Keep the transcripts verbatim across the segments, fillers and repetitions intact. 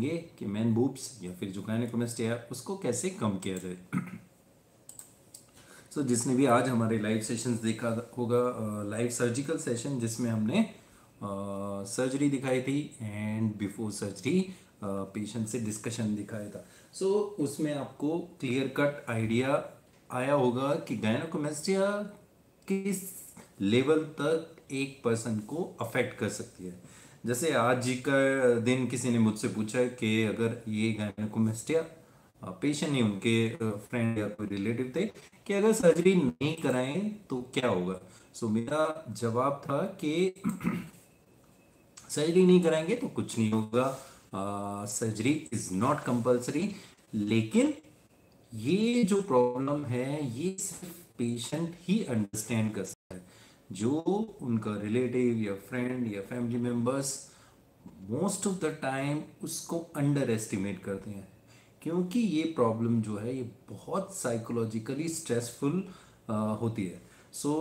देखेंगे कि main boobs या फिर जो गायनेकोमेस्टिया है उसको कैसे कम किया जाए। सो so, जिसने भी आज हमारे लाइव सेशंस देखा होगा, लाइव सर्जिकल सेशन जिसमें हमने सर्जरी uh, दिखाई थी एंड बिफोर सर्जरी पेशेंट से डिस्कशन दिखाया था। सो so, उसमें आपको क्लियर कट आइडिया आया होगा कि गायनेकोमेस्टिया किस लेवल तक एक पर्सन को अफेक्ट कर सकती है। जैसे आज का दिन किसी ने मुझसे पूछा कि अगर ये गायनेकोमेस्टिया पेशेंट ही, उनके फ्रेंड या कोई रिलेटिव थे, कि अगर सर्जरी नहीं कराएं तो क्या होगा। सो so, मेरा जवाब था कि सर्जरी नहीं कराएंगे तो कुछ नहीं होगा, सर्जरी इज नॉट कंपल्सरी। लेकिन ये जो प्रॉब्लम है ये सिर्फ पेशेंट ही अंडरस्टैंड कर सकता है। जो उनका रिलेटिव या फ्रेंड या family members most of the time उसको अंडर एस्टिमेट करते हैं, क्योंकि ये प्रॉब्लम जो है ये बहुत साइकोलॉजिकली स्ट्रेसफुल होती है। सो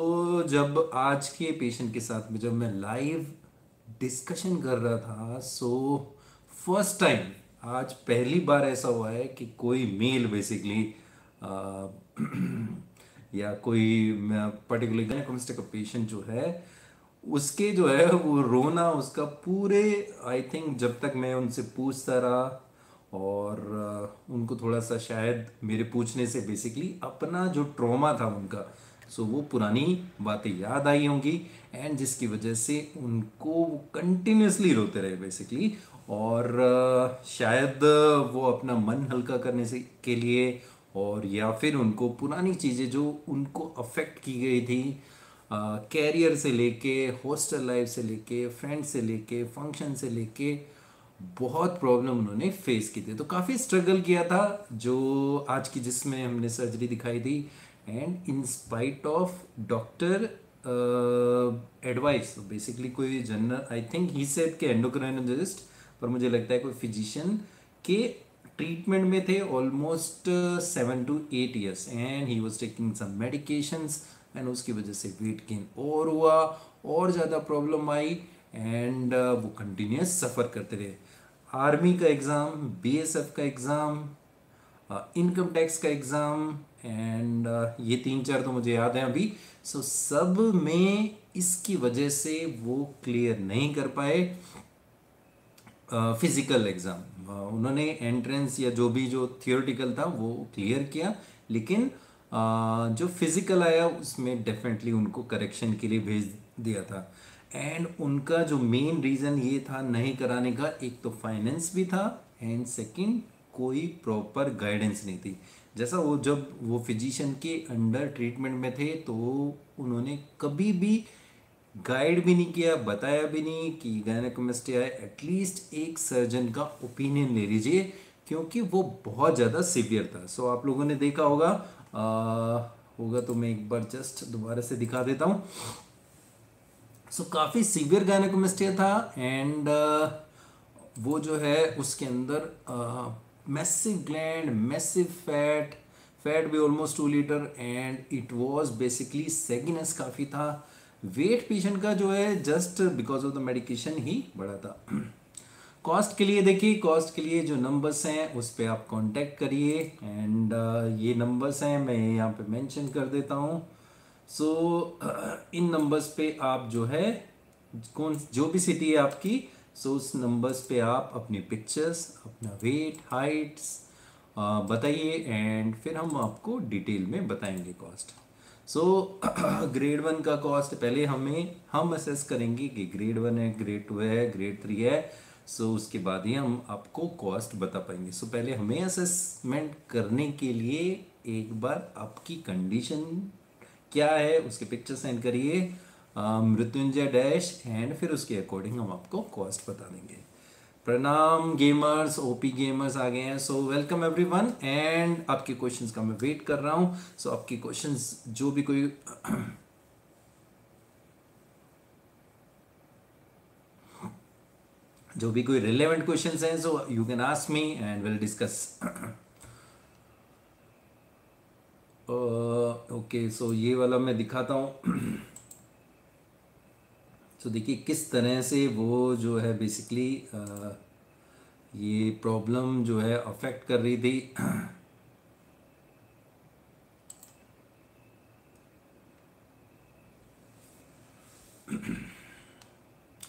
so, जब आज के पेशेंट के साथ में जब मैं लाइव डिस्कशन कर रहा था, सो फर्स्ट टाइम आज पहली बार ऐसा हुआ है कि कोई मेल बेसिकली या कोई पर्टिकुलर गायनेकोमेस्टिया का पेशेंट जो है उसके जो है वो रोना उसका पूरे, आई थिंक जब तक मैं उनसे पूछता रहा और उनको थोड़ा सा शायद मेरे पूछने से बेसिकली अपना जो ट्रॉमा था उनका, सो वो पुरानी बातें याद आई होंगी एंड जिसकी वजह से उनको कंटिन्यूसली रोते रहे बेसिकली। और शायद वो अपना मन हल्का करने से के लिए और या फिर उनको पुरानी चीज़ें जो उनको अफेक्ट की गई थी कैरियर से लेके, हॉस्टल लाइफ से लेके, फ्रेंड से लेके, फंक्शन से लेके, बहुत प्रॉब्लम उन्होंने फेस की थी। तो काफ़ी स्ट्रगल किया था जो आज की जिसमें हमने सर्जरी दिखाई थी। And in spite of doctor advice, basically कोई general, I think he said के एंडोक्राइनोलॉजिस्ट, पर मुझे लगता है कोई फिजिशियन के ट्रीटमेंट में थे almost seven two eight years and he was taking some medications and उसकी वजह से वेट गेन और हुआ और ज़्यादा प्रॉब्लम आई एंड uh, वो कंटिन्यूस सफ़र करते रहे। आर्मी का एग्ज़ाम, बीएसएफ का एग्ज़ाम, इनकम टैक्स का एग्ज़ाम एंड uh, ये तीन चार तो मुझे याद हैं अभी। सो so, सब में इसकी वजह से वो क्लियर नहीं कर पाए फिज़िकल uh, एग्ज़ाम। uh, उन्होंने एंट्रेंस या जो भी जो थियोरेटिकल था वो क्लियर किया, लेकिन uh, जो फिज़िकल आया उसमें डेफिनेटली उनको करेक्शन के लिए भेज दिया था। एंड उनका जो मेन रीज़न ये था नहीं कराने का, एक तो फाइनेंस भी था एंड सेकंड कोई प्रॉपर गाइडेंस नहीं थी। जैसा वो जब वो फिजिशियन के अंडर ट्रीटमेंट में थे तो उन्होंने कभी भी गाइड भी नहीं किया, बताया भी नहीं कि गायनेकोमेस्टिया है, एटलीस्ट एक सर्जन का ओपिनियन ले लीजिए, क्योंकि वो बहुत ज़्यादा सीवियर था। सो आप लोगों ने देखा होगा, आ, होगा तो मैं एक बार जस्ट दोबारा से दिखा देता हूँ। सो so, काफ़ी सीवियर गायनेकोमेस्टिया था एंड uh, वो जो है उसके अंदर massive gland, massive fat, fat भी almost two litre and it was basically सेगिनस काफ़ी था। वेट पेशेंट का जो है just because of the medication ही बढ़ा था। कॉस्ट के लिए देखिए, कॉस्ट के लिए जो नंबर्स हैं उस पर आप कांटेक्ट करिए एंड uh, ये नंबर्स हैं, मैं यहाँ पे मेंशन कर देता हूँ। सो so, uh, इन नंबर्स पे आप जो है कौन जो भी सिटी है आपकी, सो so, उस नंबर्स पे आप अपनी पिक्चर्स, अपना वेट, हाइट्स uh, बताइए एंड फिर हम आपको डिटेल में बताएंगे cost. So so, grade one का कॉस्ट पहले हमें हम असेस करेंगे कि ग्रेड वन है, ग्रेड टू है, ग्रेड थ्री है। सो so, उसके बाद ही हम आपको कॉस्ट बता पाएंगे। सो so, पहले हमें असेसमेंट करने के लिए एक बार आपकी कंडीशन क्या है उसके पिक्चर सेंड करिए मृत्युंजय डैश एंड फिर उसके अकॉर्डिंग हम आपको कॉस्ट बता देंगे। प्रणाम गेमर्स, ओपी गेमर्स आ गए हैं। सो वेलकम एवरीवन एंड आपके क्वेश्चंस का मैं वेट कर रहा हूं। सो so, आपके क्वेश्चंस जो भी कोई जो भी कोई रिलेवेंट क्वेश्चंस हैं, so you can ask me and will discuss. Okay, so ये वाला मैं दिखाता हूँ। सो so, देखिए किस तरह से वो जो है बेसिकली uh, ये प्रॉब्लम जो है अफेक्ट कर रही थी।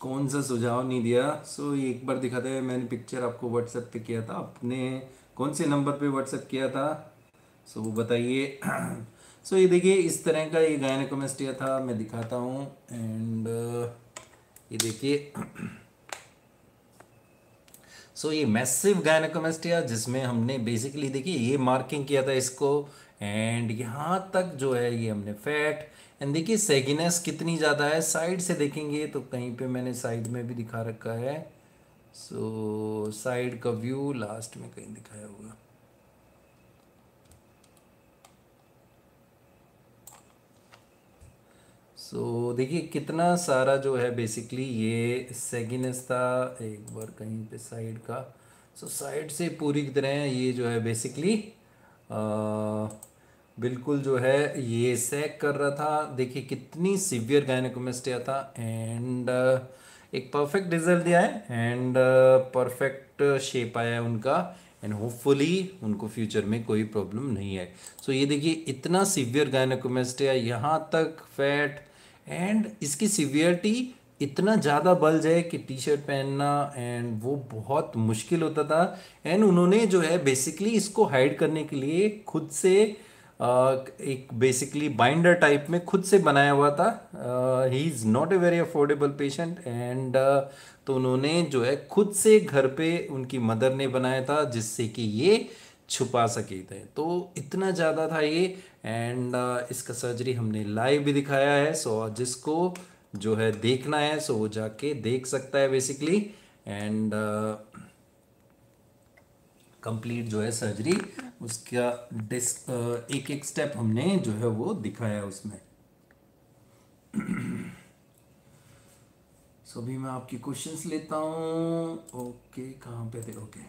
कौन सा सुझाव नहीं दिया। सो so, एक बार दिखाते हैं, मैंने पिक्चर आपको व्हाट्सएप पे किया था, आपने कौन से नंबर पे व्हाट्सएप किया था सो so, वो बताइए। सो so, ये देखिए इस तरह का ये गायनेकोमेस्टिया था, मैं दिखाता हूँ। एंड ये देखिए सो so, ये मैसिव गायनेकोमेस्टिया जिसमें हमने बेसिकली देखिए ये मार्किंग किया था इसको, एंड यहाँ तक जो है ये हमने फैट। एंड देखिए सेगिनेस कितनी ज़्यादा है, साइड से देखेंगे तो कहीं पे मैंने साइड में भी दिखा रखा है। सो so, साइड का व्यू लास्ट में कहीं दिखाया होगा। सो so, देखिए कितना सारा जो है बेसिकली ये सेगिनेस था। एक बार कहीं पे साइड का सो so, साइड से पूरी तरह ये जो है बेसिकली आ, बिल्कुल जो है ये सैक कर रहा था। देखिए कितनी सीवियर गायनेकोमेस्टिया था। एंड एक परफेक्ट रिजल्ट दिया है एंड परफेक्ट शेप आया है उनका। एंड होपफुली उनको फ्यूचर में कोई प्रॉब्लम नहीं है। सो so, ये देखिए इतना सीवियर गायनेकोमेस्टिया, यहाँ तक फैट, एंड इसकी सीवियरिटी इतना ज़्यादा बल्ज है कि टी शर्ट पहनना एंड वो बहुत मुश्किल होता था। एंड उन्होंने जो है बेसिकली इसको हाइड करने के लिए खुद से एक बेसिकली बाइंडर टाइप में खुद से बनाया हुआ था। He is not a very affordable patient, and तो उन्होंने जो है खुद से घर पे उनकी मदर ने बनाया था जिससे कि ये छुपा सके थे। तो इतना ज़्यादा था ये। एंड uh, इसका सर्जरी हमने लाइव भी दिखाया है। सो so, जिसको जो है देखना है सो so, वो जाके देख सकता है बेसिकली। एंड कंप्लीट जो है सर्जरी उसका डिस्क एक एक स्टेप हमने जो है वो दिखाया उसमें। सो अभी मैं आपकी क्वेश्चंस लेता हूँ। ओके कहाँ पे थे? ओके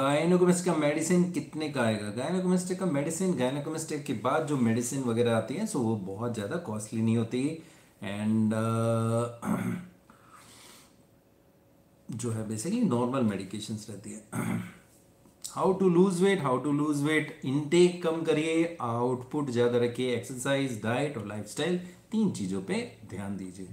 गायनेकोमेस्टिया का मेडिसिन कितने का आएगा? गायनेकोमेस्टिया का मेडिसिन, गायनेकोमेस्टिया के बाद जो मेडिसिन वगैरह आती है सो वो बहुत ज़्यादा कॉस्टली नहीं होती। एंड जो है बेसिकली नॉर्मल मेडिकेशंस रहती है। How to lose weight, how to lose weight intake कम करिए, आउटपुट ज़्यादा रखिए, एक्सरसाइज, डाइट और लाइफस्टाइल, तीन चीज़ों पे ध्यान दीजिए।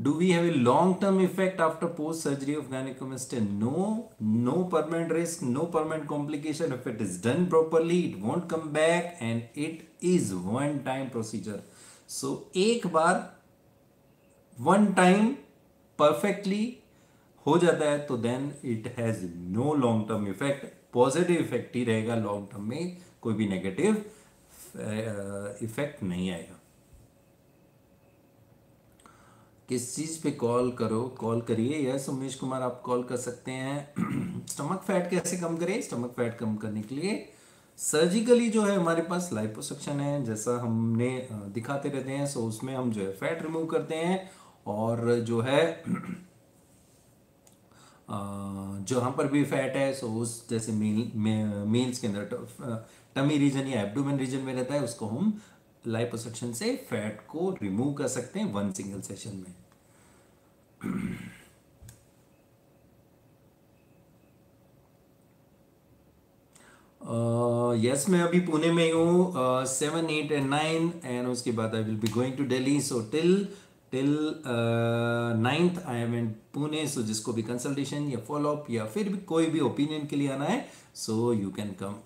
Do we have a long term effect after post surgery of gynaecomastia? No, no permanent risk, no permanent complication. If it is done properly it won't come back and it is one time procedure. So एक बार one time perfectly हो जाता है तो then it has no long term effect, positive effect ही रहेगा long term में, कोई भी नेगेटिव इफेक्ट नहीं आएगा। किस चीज़ पे कॉल करो, कॉल करिए। यस उमेश कुमार आप कॉल कर सकते हैं। स्टमक फैट कैसे कम करें? स्टमक फैट कम करने के लिए सर्जिकली जो है हमारे पास लाइपोसक्शन है जैसा हमने दिखाते रहते हैं। सो उसमें हम जो है फैट रिमूव करते हैं और जो है जहाँ पर भी फैट है सो उस जैसे मेल मेल्स के अंदर टमी रीजन या एब्डोमेन रीजन में रहता है उसको हम लाइपोसक्शन से फैट को रिमूव कर सकते हैं वन सिंगल सेशन में। यस मैं अभी पुणे में हूँ seven eight and nine and उसके बाद I will be going to Delhi. So till till ninth I am in Pune. So जिसको भी कंसल्टेशन या फॉलोअप या फिर भी कोई भी ओपिनियन के लिए आना है so you can come.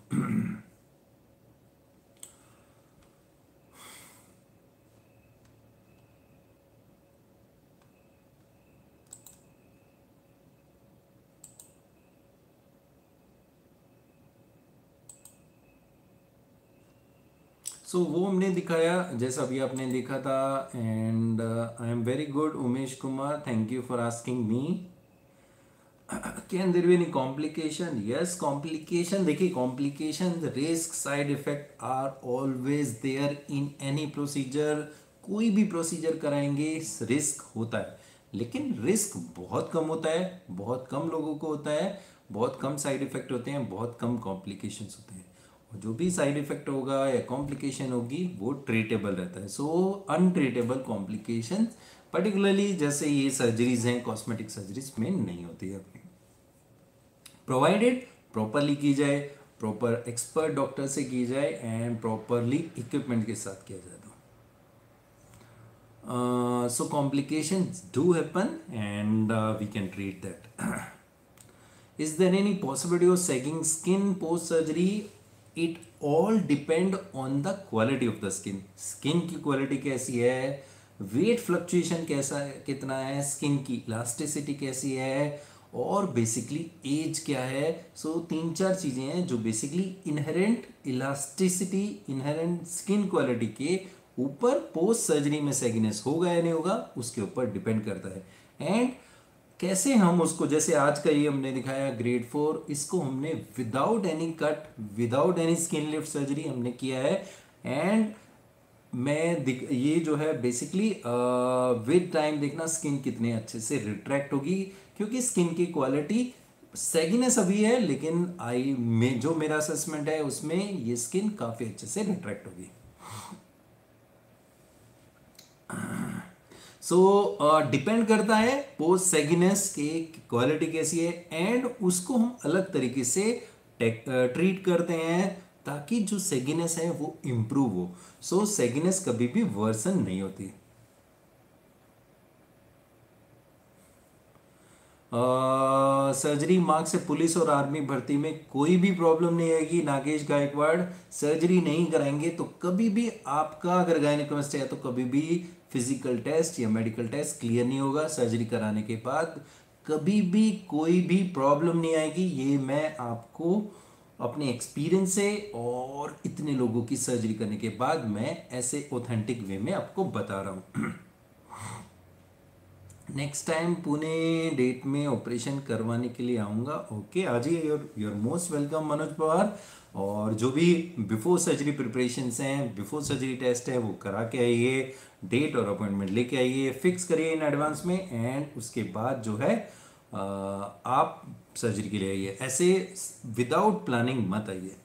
So so, वो हमने दिखाया जैसा अभी आपने देखा था। And I am very good Umesh Kumar, thank you for asking me. Can there be any complication? Yes complication, देखिए complication, risk, side effect are always there in any procedure. कोई भी प्रोसीजर कराएंगे रिस्क होता है, लेकिन रिस्क बहुत कम होता है, बहुत कम लोगों को होता है, बहुत कम साइड इफेक्ट होते हैं, बहुत कम कॉम्प्लिकेशन होते हैं। जो भी साइड इफेक्ट होगा या कॉम्प्लिकेशन होगी वो ट्रीटेबल रहता है। सो अनट्रीटेबल कॉम्प्लिकेशन पर्टिकुलरली जैसे ये सर्जरीज हैं कॉस्मेटिक सर्जरीज में नहीं होती है, प्रोवाइडेड प्रॉपरली की जाए, प्रॉपर एक्सपर्ट डॉक्टर से की जाए एंड प्रॉपरली इक्विपमेंट के साथ किया जाता है. So complications do happen and we can treat that. Is there any possibility of sagging skin post surgery? It all depend on the quality of the skin. Skin की quality कैसी है, wait fluctuation कैसा कितना है, skin की elasticity कैसी है और बेसिकली एज क्या है. सो so, तीन चार चीज़ें हैं जो basically inherent elasticity, inherent skin quality के ऊपर पोस्ट सर्जरी में सैगिनेस होगा या नहीं होगा उसके ऊपर डिपेंड करता है. एंड कैसे हम उसको, जैसे आज का ये हमने दिखाया ग्रेड फोर, इसको हमने without any cut, without any skin lift surgery हमने किया है. एंड मैं ये जो है बेसिकली विद टाइम देखना स्किन कितने अच्छे से रिट्रैक्ट होगी, क्योंकि स्किन की क्वालिटी सैगिनेस अभी है लेकिन आई में जो मेरा असेसमेंट है उसमें ये स्किन काफ़ी अच्छे से रिट्रैक्ट होगी. सो so, डिपेंड uh, करता है पोस्ट सैगिनेस के क्वालिटी कैसी है एंड उसको हम अलग तरीके से ट्रीट uh, करते हैं ताकि जो सैगिनेस है वो इम्प्रूव हो. सो so, सैगिनेस कभी भी वर्सन नहीं होती. सर्जरी uh, मार्क्स से पुलिस और आर्मी भर्ती में कोई भी प्रॉब्लम नहीं आएगी. नागेश गायकवाड़, सर्जरी नहीं कराएंगे तो कभी भी आपका, अगर गायनेकोलॉजिस्ट है तो कभी भी फिजिकल टेस्ट या मेडिकल टेस्ट क्लियर नहीं होगा. सर्जरी कराने के बाद कभी भी कोई भी प्रॉब्लम नहीं आएगी. ये मैं आपको अपने एक्सपीरियंस से और इतने लोगों की सर्जरी करने के बाद मैं ऐसे ऑथेंटिक वे में आपको बता रहा हूँ. नेक्स्ट टाइम पुणे डेट में ऑपरेशन करवाने के लिए आऊँगा. ओके, आज ही you are most welcome Manoj Pawar. और जो भी बिफोर सर्जरी प्रिपरेशंस हैं, बिफोर सर्जरी टेस्ट है वो करा के आइए, डेट और अपॉइंटमेंट लेके आइए, फिक्स करिए इन एडवांस में एंड उसके बाद जो है आ, आप सर्जरी के लिए आइए. ऐसे विदाउट प्लानिंग मत आइए.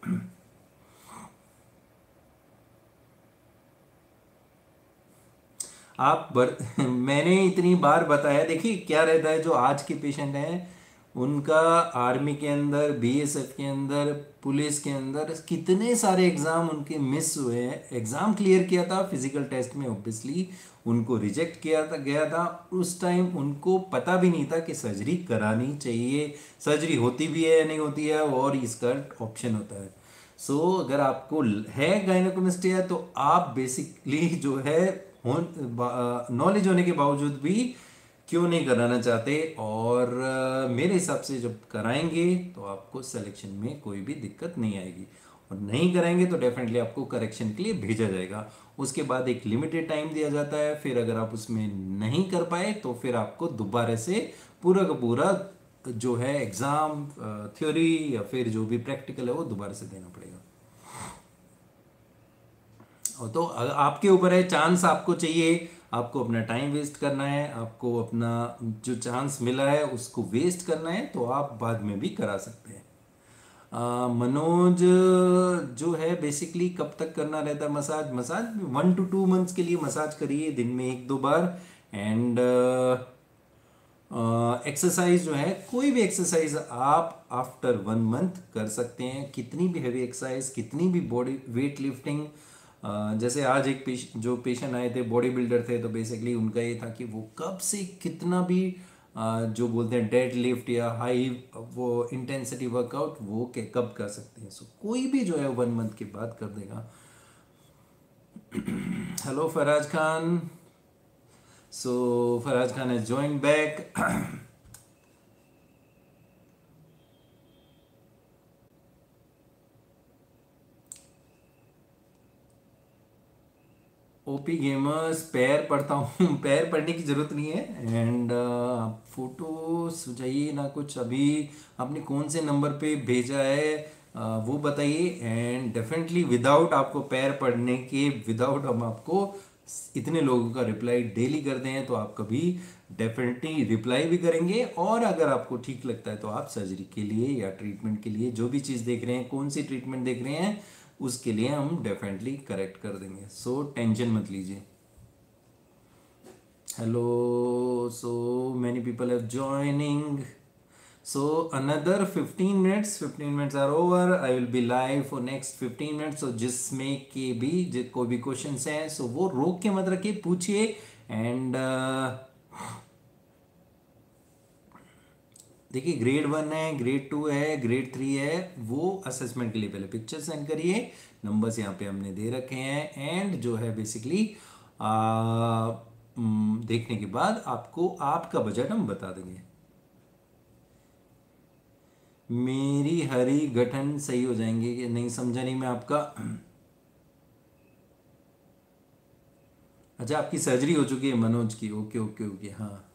आप बर, मैंने इतनी बार बताया. देखिए क्या रहता है, जो आज के पेशेंट हैं उनका आर्मी के अंदर, बीएसएफ के अंदर, पुलिस के अंदर कितने सारे एग्ज़ाम उनके मिस हुए हैं. एग्ज़ाम क्लियर किया था, फिजिकल टेस्ट में ऑब्वियसली उनको रिजेक्ट किया था गया था. उस टाइम उनको पता भी नहीं था कि सर्जरी करानी चाहिए, सर्जरी होती भी है या नहीं होती है और इसका ऑप्शन होता है. सो so, अगर आपको है गायनेकोमेस्टिया तो आप बेसिकली जो है नॉलेज होने के बावजूद भी क्यों नहीं कराना चाहते. और uh, मेरे हिसाब से जब कराएंगे तो आपको सिलेक्शन में कोई भी दिक्कत नहीं आएगी, और नहीं कराएंगे तो डेफिनेटली आपको करेक्शन के लिए भेजा जाएगा. उसके बाद एक लिमिटेड टाइम दिया जाता है, फिर अगर आप उसमें नहीं कर पाए तो फिर आपको दोबारा से पूरा का पूरा जो है एग्ज़ाम, थ्योरी या फिर जो भी प्रैक्टिकल है वो दोबारा से देना पड़ेगा. तो आपके ऊपर है, चांस आपको चाहिए, आपको अपना टाइम वेस्ट करना है, आपको अपना जो चांस मिला है उसको वेस्ट करना है तो आप बाद में भी करा सकते हैं. आ, मनोज जो है बेसिकली कब तक करना रहता है massage? Massage one two two months के लिए मसाज करिए दिन में एक दो बार. एंड एक्सरसाइज uh, जो है, कोई भी एक्सरसाइज आप आफ्टर वन मंथ कर सकते हैं, कितनी भी हैवी एक्सरसाइज, कितनी भी बॉडी वेट लिफ्टिंग. Uh, जैसे आज एक पेश, जो पेशेंट आए थे बॉडी बिल्डर थे, तो बेसिकली उनका ये था कि वो कब से कितना भी uh, जो बोलते हैं डेड लिफ्ट या हाई वो इंटेंसिटी वर्कआउट वो के कब कर सकते हैं. सो so, कोई भी जो है वन मंथ के बाद कर देगा. Hello Faraz Khan. So so, Faraz Khan has joined back. OP gamers, पैर पढ़ता हूँ. पैर पढ़ने की ज़रूरत नहीं है. एंड आप फोटो सुझाइए ना कुछ, अभी आपने कौन से नंबर पे भेजा है uh, वो बताइए. एंड डेफिनेटली विदाउट आपको पैर पढ़ने के, विदाउट हम आपको इतने लोगों का रिप्लाई डेली करते हैं तो आप कभी डेफिनेटली रिप्लाई भी करेंगे. और अगर आपको ठीक लगता है तो आप सर्जरी के लिए या ट्रीटमेंट के लिए जो भी चीज़ देख रहे हैं, कौन सी ट्रीटमेंट देख रहे हैं, उसके लिए हम डेफिनेटली करेक्ट कर देंगे. सो so, टेंशन मत लीजिए. Hello, so many people have joining. So another fifteen minutes, fifteen minutes are over. I will be live for next fifteen minutes. So जिसमें के भी जो कोई भी क्वेश्चन है सो वो रोक के मत रखिए, पूछिए. एंड देखिए ग्रेड वन है, ग्रेड टू है, ग्रेड थ्री है, वो असेसमेंट के लिए पहले पिक्चर सेंड करिए. नंबर्स यहाँ पे हमने दे रखे हैं एंड जो है बेसिकली देखने के बाद आपको आपका बजट हम बता देंगे. मेरी हरी गठन सही हो जाएंगे कि नहीं, समझा नहीं मैं आपका. अच्छा, आपकी सर्जरी हो चुकी है मनोज की. ओके ओके ओके, हाँ.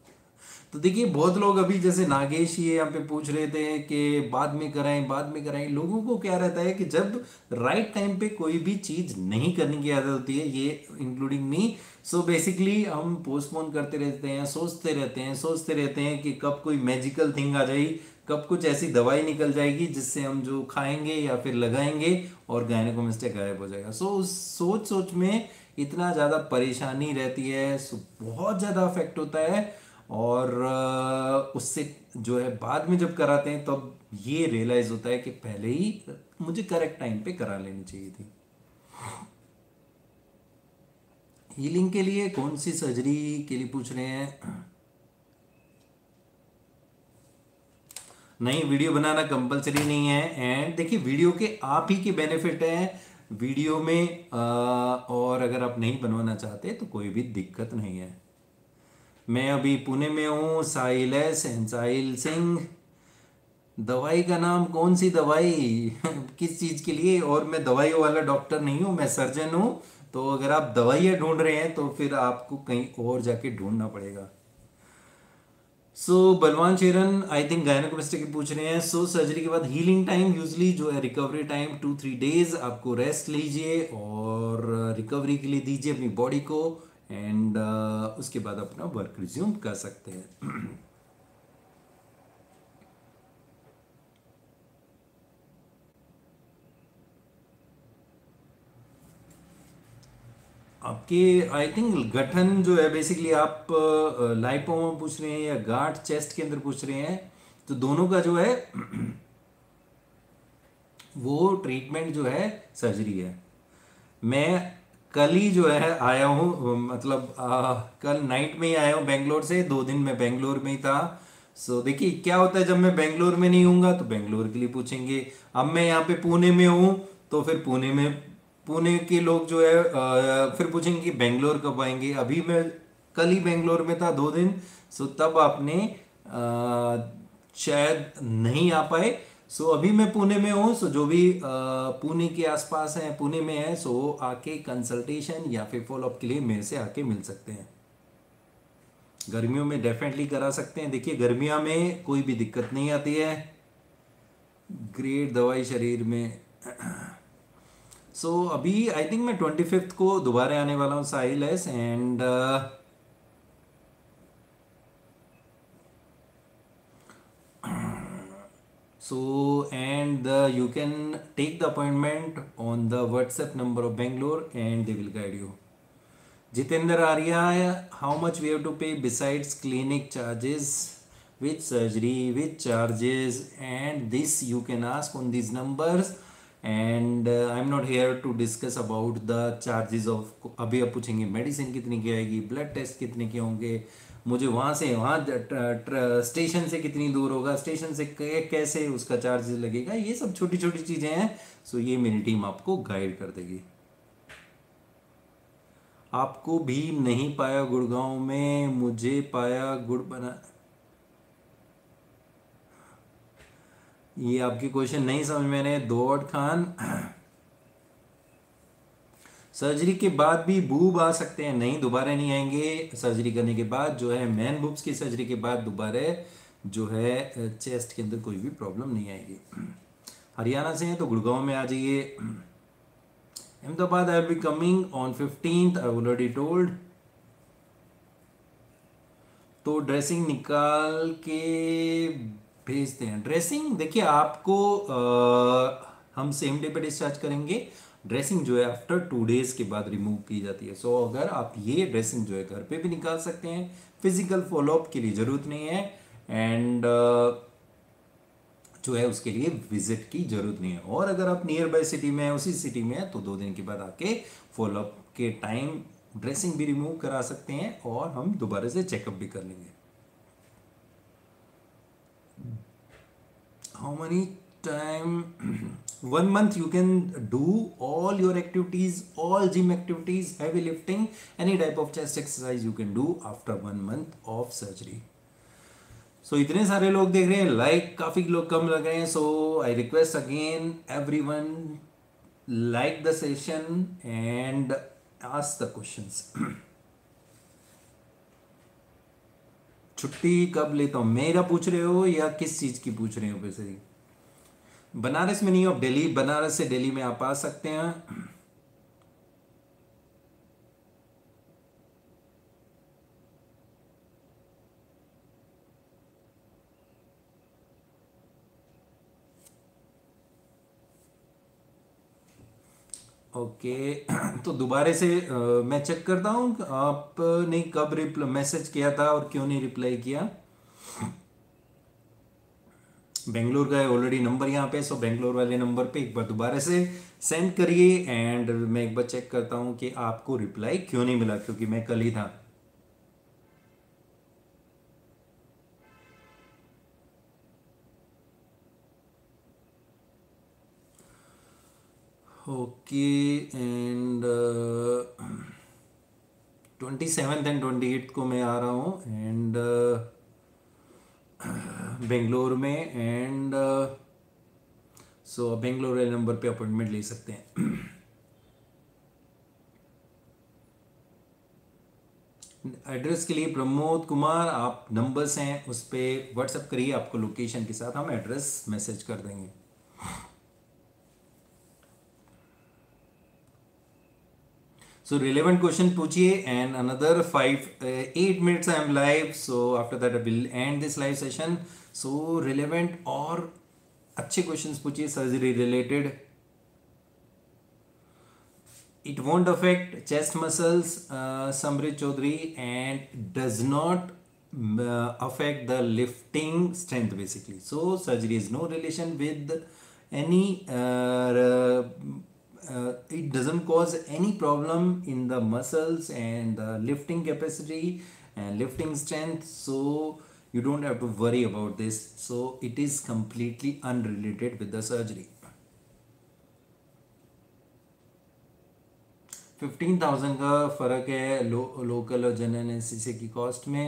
तो देखिए बहुत लोग अभी जैसे नागेश ये यहाँ पे पूछ रहे थे कि बाद में कराएं बाद में कराएं. लोगों को क्या रहता है कि जब राइट टाइम पे कोई भी चीज़ नहीं करने की आदत होती है, ये इंक्लूडिंग मी, सो बेसिकली हम पोस्टपोन करते रहते हैं, सोचते रहते हैं सोचते रहते हैं कि कब कोई मैजिकल थिंग आ जाएगी, कब कुछ ऐसी दवाई निकल जाएगी जिससे हम जो खाएंगे या फिर लगाएंगे और गायनेकोमेस्टिया गायब हो जाएगा. सो उस सोच सोच में इतना ज़्यादा परेशानी रहती है, सो बहुत ज़्यादा अफेक्ट होता है. और उससे जो है बाद में जब कराते हैं तब तो ये रियलाइज़ होता है कि पहले ही मुझे करेक्ट टाइम पे करा लेनी चाहिए थी. हीलिंग के लिए कौन सी सर्जरी के लिए पूछ रहे हैं? नहीं, वीडियो बनाना कंपलसरी नहीं है. एंड देखिए वीडियो के आप ही के बेनिफिट है वीडियो में, आ, और अगर आप नहीं बनवाना चाहते तो कोई भी दिक्कत नहीं है. मैं अभी पुणे में हूँ. साहिल है, साहिल सिंह. दवाई का नाम कौन सी दवाई किस चीज़ के लिए? और मैं दवाई वाला डॉक्टर नहीं हूँ, मैं सर्जन हूँ. तो अगर आप दवाइयाँ ढूंढ रहे हैं तो फिर आपको कहीं और जाके ढूंढना पड़ेगा. So so, Balwan Sheoran I think gynaecomastia के पूछ रहे हैं. सो so, सर्जरी के बाद हीलिंग टाइम यूजली जो है recovery time two three days आपको रेस्ट लीजिए और रिकवरी के लिए दीजिए अपनी बॉडी को. एंड uh, उसके बाद अपना वर्क रिज्यूम कर सकते हैं. आपके आई थिंक गठन जो है बेसिकली आप लाइपोमा पूछ रहे हैं या गांठ चेस्ट के अंदर पूछ रहे हैं, तो दोनों का जो है वो ट्रीटमेंट जो है सर्जरी है. मैं कल ही जो है आया हूँ, मतलब आ, कल नाइट में ही आया हूँ बेंगलोर से. दो दिन मैं बेंगलोर में ही था. सो so, देखिए क्या होता है जब मैं बेंगलोर में नहीं हूँगा तो बेंगलोर के लिए पूछेंगे. अब मैं यहाँ पे पुणे में हूँ तो फिर पुणे में पुणे के लोग जो है आ, फिर पूछेंगे कि बेंगलोर कब आएंगे. अभी मैं कल ही बेंगलोर में था दो दिन, सो तब आपने आ, शायद नहीं आ पाए. सो अभी मैं पुणे में हूँ. सो जो भी पुणे के आसपास हैं, पुणे में है, सो आके कंसल्टेशन या फिर फॉलोअप के लिए मेरे से आके मिल सकते हैं. गर्मियों में डेफिनेटली करा सकते हैं. देखिए गर्मियों में कोई भी दिक्कत नहीं आती है. ग्रेट दवाई शरीर में. सो so, अभी आई थिंक मैं ट्वेंटी फिफ्थ को दोबारा आने वाला हूँ Sahil S. And so and the, you can take the appointment on the WhatsApp number of Bangalore and they will guide you. Jitendra Arya, how much we have to pay besides clinic charges, which surgery, which charges, and this you can ask on these numbers. And uh, I'm not here to discuss about the charges of. अभी आप पूछेंगे medicine कितनी की आएगी, blood test कितने के होंगे, मुझे वहाँ से वहाँ स्टेशन से कितनी दूर होगा, स्टेशन से कैसे उसका चार्ज लगेगा, ये सब छोटी छोटी चीज़ें हैं. सो ये मेरी टीम आपको गाइड कर देगी. आपको भी नहीं पाया गुड़गांव में, मुझे पाया गुड़ बना. ये आपके क्वेश्चन नहीं समझ में आए. दौड़ खान, सर्जरी के बाद भी बूब आ सकते हैं? नहीं, दोबारा नहीं आएंगे. सर्जरी करने के बाद जो है मैन बूब्स की सर्जरी के बाद दोबारा जो है चेस्ट के अंदर कोई भी प्रॉब्लम नहीं आएगी. हरियाणा से हैं तो गुड़गांव में आ जाइए. Ahmedabad I will be coming on fifteenth, I already told. तो ड्रेसिंग निकाल के भेजते हैं. ड्रेसिंग देखिए आपको आ, हम सेम डे पे डिस्चार्ज करेंगे. ड्रेसिंग जो है आफ्टर टू डेज के बाद रिमूव की जाती है। सो so, अगर आप ये ड्रेसिंग जो है घर पे भी निकाल सकते हैं, फिजिकल फॉलोअप के लिए ज़रूरत नहीं है एंड uh, जो है उसके लिए विजिट की ज़रूरत नहीं है। और अगर आप नियर बाई सिटी में हैं, उसी सिटी में हैं, तो दो दिन के बाद आके फॉलोअप के टाइम ड्रेसिंग भी रिमूव करा सकते हैं और हम दोबारा से चेकअप भी कर लेंगे। How many time one month you can do all your activities, all gym activities, heavy lifting, any type of chest exercise you can do after one month of surgery. So इतने सारे लोग देख रहे हैं, like काफ़ी लोग कम लग रहे हैं। So I request again everyone like the session and ask the questions. छुट्टी कब लेता हूँ मेरा पूछ रहे हो या किस चीज़ की पूछ रहे हो? वैसे ही बनारस में नहीं, आप दिल्ली, बनारस से दिल्ली में आप आ सकते हैं। ओके okay, तो दोबारा से आ, मैं चेक करता हूं आपने कब रिप्लाई मैसेज किया था और क्यों नहीं रिप्लाई किया। बेंगलोर का ऑलरेडी नंबर यहाँ पे, सो बेंगलोर वाले नंबर पे एक बार दोबारा से सेंड करिए एंड मैं एक बार चेक करता हूँ कि आपको रिप्लाई क्यों नहीं मिला, क्योंकि मैं कल ही था। Okay and twenty seventh and twenty eight को मैं आ रहा हूँ एंड बेंगलोर में एंड सो बेंगलोर वाले नंबर पे अपॉइंटमेंट ले सकते हैं। एड्रेस के लिए प्रमोद कुमार, आप नंबर्स हैं उस पर व्हाट्सएप करिए, आपको लोकेशन के साथ हम एड्रेस मैसेज कर देंगे। So relevant question पूछिए and another five uh, eight minutes I am live, so after that I will end this live session. So relevant और अच्छे questions पूछिए surgery related. It won't affect chest muscles, uh, Samrit Chaudhary, and does not uh, affect the lifting strength basically. So surgery is no relation with any. Uh, uh, Uh, it doesn't cause any problem in the muscles and the lifting capacity and lifting strength, so you don't have to worry about this. So it is completely unrelated with the surgery. fifteen thousand का फर्क है लो, local और general NCC की cost में।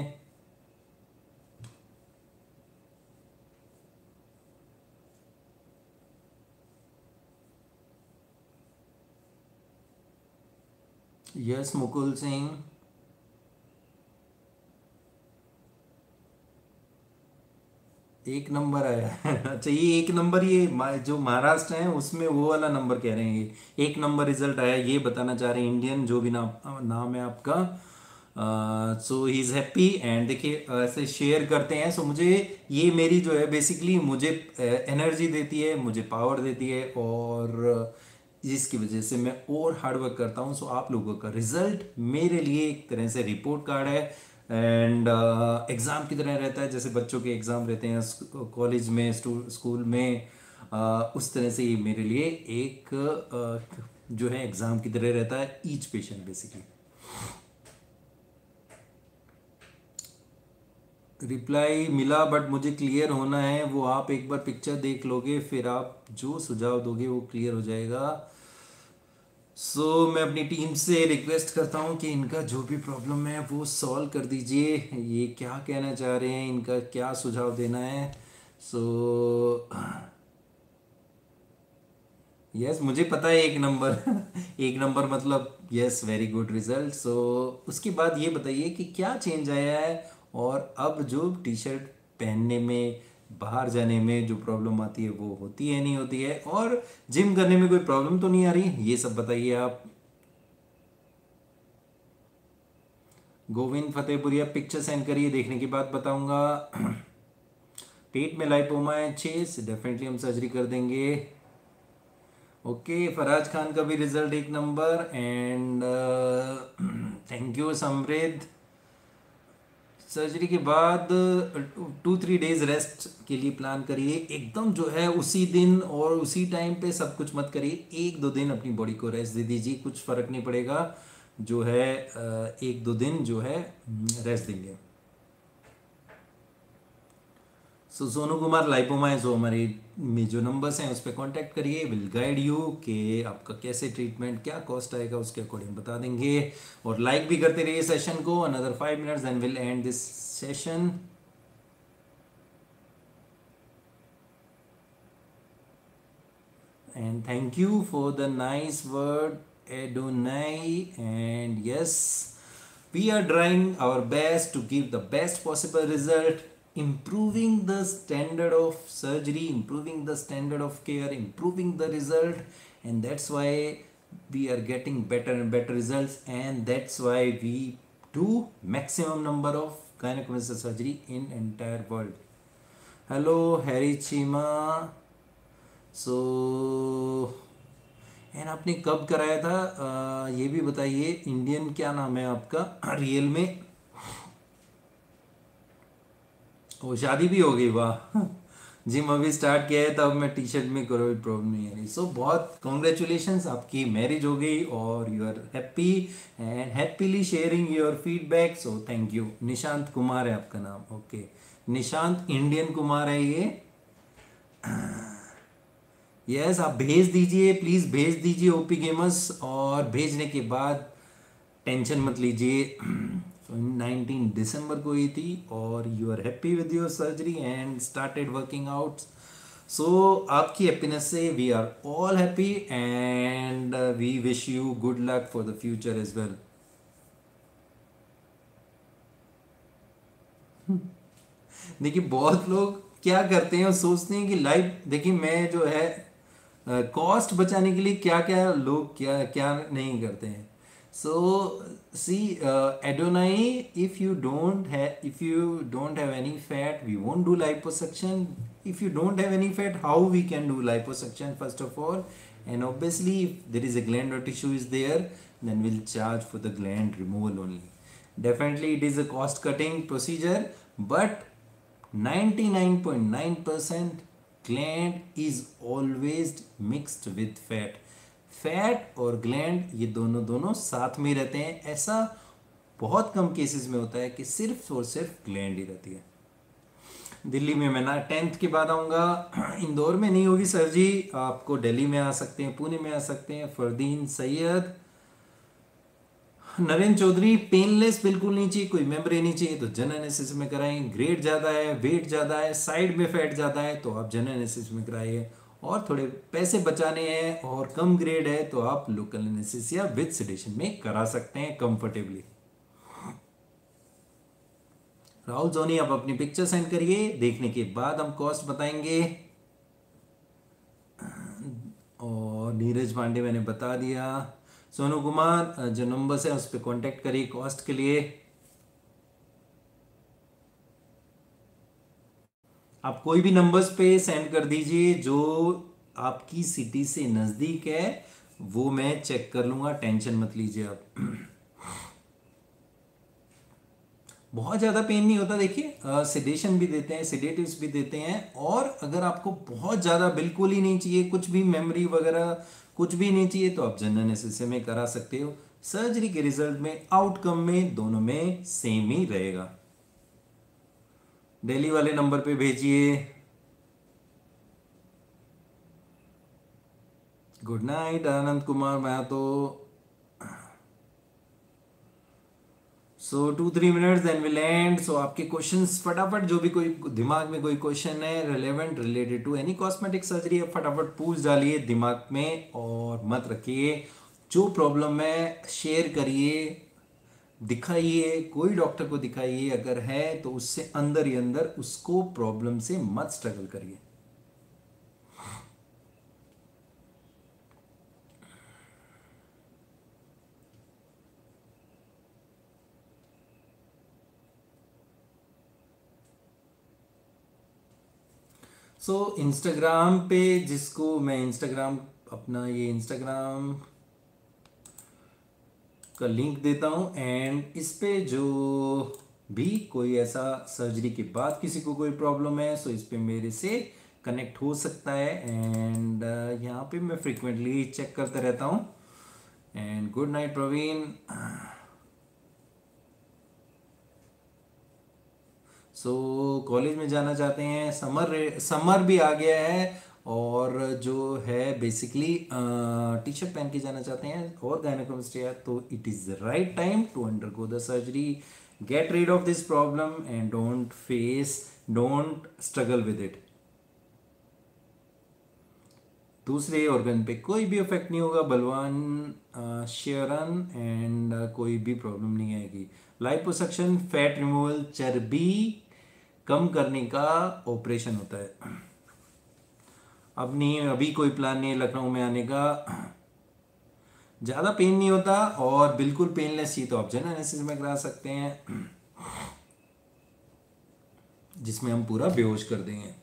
Yes Mukul Singh, एक number आया अच्छा ये एक नंबर, ये जो महाराष्ट्र है उसमें वो वाला नंबर कह रहे हैं, ये एक नंबर रिजल्ट आया ये बताना चाह रहे हैं। इंडियन जो भी नाम नाम है आपका, so he is happy and देखिए ऐसे शेयर करते हैं। सो so, मुझे ये मेरी जो है बेसिकली मुझे एनर्जी देती है, मुझे पावर देती है और जिसकी वजह से मैं और हार्डवर्क करता हूँ। सो आप लोगों का रिजल्ट मेरे लिए एक तरह से रिपोर्ट कार्ड है एंड एग्ज़ाम uh, की तरह रहता है, जैसे बच्चों के एग्ज़ाम रहते हैं कॉलेज में, स्कूल में, uh, उस तरह से ये मेरे लिए एक uh, जो है एग्ज़ाम की तरह रहता है ईच पेशेंट बेसिकली। रिप्लाई मिला बट मुझे क्लियर होना है, वो आप एक बार पिक्चर देख लोगे फिर आप जो सुझाव दोगे वो क्लियर हो जाएगा। सो so, मैं अपनी टीम से रिक्वेस्ट करता हूँ कि इनका जो भी प्रॉब्लम है वो सॉल्व कर दीजिए। ये क्या कहना चाह रहे हैं, इनका क्या सुझाव देना है। सो so, यस yes, मुझे पता है एक नंबर एक नंबर मतलब yes very good result. So उसके बाद ये बताइए कि क्या चेंज आया है और अब जो टी शर्ट पहनने में, बाहर जाने में जो प्रॉब्लम आती है वो होती है नहीं होती है, और जिम करने में कोई प्रॉब्लम तो नहीं आ रही, ये सब बताइए आप। गोविंद फतेहपुरिया, पिक्चर सेंड करिए, देखने के बाद बताऊंगा। पेट में लाइपोमा है, छः डेफिनेटली हम सर्जरी कर देंगे। ओके okay, फराज खान का भी रिजल्ट एक number and thank you Samriddh. Surgery के बाद टू थ्री डेज रेस्ट के लिए प्लान करिए, एकदम जो है उसी दिन और उसी टाइम पे सब कुछ मत करिए, एक दो दिन अपनी बॉडी को रेस्ट दे दीजिए, कुछ फ़र्क नहीं पड़ेगा जो है, एक दो दिन जो है रेस्ट देंगे। सो सोनू कुमार लाइपोमाइज जो हमारे में जो नंबर्स हैं उस पर कॉन्टैक्ट करिए, विल गाइड यू कि आपका कैसे ट्रीटमेंट क्या कॉस्ट आएगा उसके अकॉर्डिंग बता देंगे। और लाइक भी करते रहिए सेशन को। Another five minutes and will end this session. And thank you for the nice word Adonai. And yes, we are trying our best to give the best possible result, improving the standard of surgery, improving the standard of care, improving the result, and that's why we are getting better and better results, and that's why we do maximum number of gynaecological surgery in entire world. Hello Harry Chima. So and आपने कब कराया था आ, ये भी बताइए। Indian क्या नाम है आपका रियल में? वो शादी भी हो गई, वाह। जिम अभी स्टार्ट किया है तब मैं टी शर्ट में कोई प्रॉब्लम नहीं आ रही। सो बहुत कॉन्ग्रेचुलेशंस, आपकी मैरिज हो गई और you are happy and happily sharing your feedback, so thank you. Nishant Kumar है आपका नाम, okay okay. Nishant Indian Kumar है ये। यस yes, आप भेज दीजिए, प्लीज़ भेज दीजिए ओपी गेमर्स, और भेजने के बाद टेंशन मत लीजिए। नाइनटीन दिसंबर को ही थी और you are happy with your surgery and started working out, so आपकी हैप्पीनेस से we are all happy and we wish you good luck for the future as well. देखिए बहुत लोग क्या करते हैं, सोचते हैं कि लाइफ, देखिए मैं जो है कॉस्ट uh, बचाने के लिए क्या क्या लोग क्या क्या नहीं करते हैं। So see uh, Adonai, if you don't have if you don't have any fat, we won't do liposuction. If you don't have any fat, how we can do liposuction first of all? And obviously, if there is a gland or tissue is there, then we'll charge for the gland removal only. Definitely, it is a cost-cutting procedure, but ninety-nine point nine percent gland is always mixed with fat. Fat और gland ये दोनों दोनों साथ में रहते हैं, ऐसा बहुत कम केसेस में होता है कि सिर्फ और सिर्फ ग्लैंड ही रहती है। दिल्ली में मैं ना टेंथ के बाद आऊँगा। इंदौर में नहीं होगी सर्जी, आपको दिल्ली में आ सकते हैं, पुणे में आ सकते हैं। फरदीन सैयद, नरेंद्र चौधरी, पेनलेस बिल्कुल नहीं चाहिए, कोई मेम्ब्रेन नहीं चाहिए तो जनरल एनेस्थीसिस में कराएं। ग्रेड ज़्यादा है, वेट ज़्यादा है, साइड में फैट ज़्यादा है तो आप जनरल एनेस्थीसिस में कराइए, और थोड़े पैसे बचाने हैं और कम ग्रेड है तो आप लोकल एनेस्थीसिया विद सेडेशन में करा सकते हैं कंफर्टेबली। राहुल जोनी, आप अपनी पिक्चर सेंड करिए, देखने के बाद हम कॉस्ट बताएंगे। और नीरज पांडे मैंने बता दिया। सोनू कुमार, जो नंबर्स है उस पर कॉन्टेक्ट करिए कॉस्ट के लिए। आप कोई भी नंबर्स पे सेंड कर दीजिए जो आपकी सिटी से नज़दीक है, वो मैं चेक कर लूँगा, टेंशन मत लीजिए आप। बहुत ज़्यादा पेन नहीं होता, देखिए सेडेशन भी देते हैं, सेडेटिव्स भी देते हैं, और अगर आपको बहुत ज़्यादा बिल्कुल ही नहीं चाहिए, कुछ भी मेमोरी वगैरह कुछ भी नहीं चाहिए तो आप जनरल एनेस्थीसिया में करा सकते हो। सर्जरी के रिजल्ट में, आउटकम में, दोनों में सेम ही रहेगा। दिल्ली वाले नंबर पे भेजिए। Good night Anand Kumar. मैं तो so two three minutes then will end. So आपके क्वेश्चंस फटाफट, जो भी कोई दिमाग में कोई क्वेश्चन है relevant related to any cosmetic surgery, आप फटाफट पूछ डालिए दिमाग में और मत रखिए। जो प्रॉब्लम है शेयर करिए, दिखाइए, कोई डॉक्टर को दिखाइए अगर है तो, उससे अंदर ही अंदर उसको प्रॉब्लम से मत स्ट्रगल करिए। सो so, इंस्टाग्राम पे, जिसको मैं इंस्टाग्राम अपना ये इंस्टाग्राम का लिंक देता हूँ, एंड इस पे जो भी कोई ऐसा सर्जरी के बाद किसी को कोई प्रॉब्लम है सो इस पे मेरे से कनेक्ट हो सकता है। एंड यहाँ पे मैं फ्रिक्वेंटली चेक करता रहता हूँ। And good night Praveen. So college में जाना चाहते हैं, समर समर भी आ गया है और जो है बेसिकली टी शर्ट पहन के जाना चाहते हैं और गायनेकोलॉजिस्ट है, तो it is the right time to undergo the surgery, get rid of this problem and don't face don't struggle with it. दूसरे ऑर्गन पे कोई भी इफेक्ट नहीं होगा। बलवान शेरन, एंड कोई भी प्रॉब्लम नहीं आएगी। लाइपोसक्शन फैट रिमूवल, चर्बी कम करने का ऑपरेशन होता है। अब नहीं, अभी कोई प्लान नहीं है लखनऊ में आने का। ज़्यादा पेन नहीं होता और बिल्कुल पेनलेस ही, तो आप जनरल एनेस्थीसिया में करा सकते हैं जिसमें हम पूरा बेहोश कर देंगे।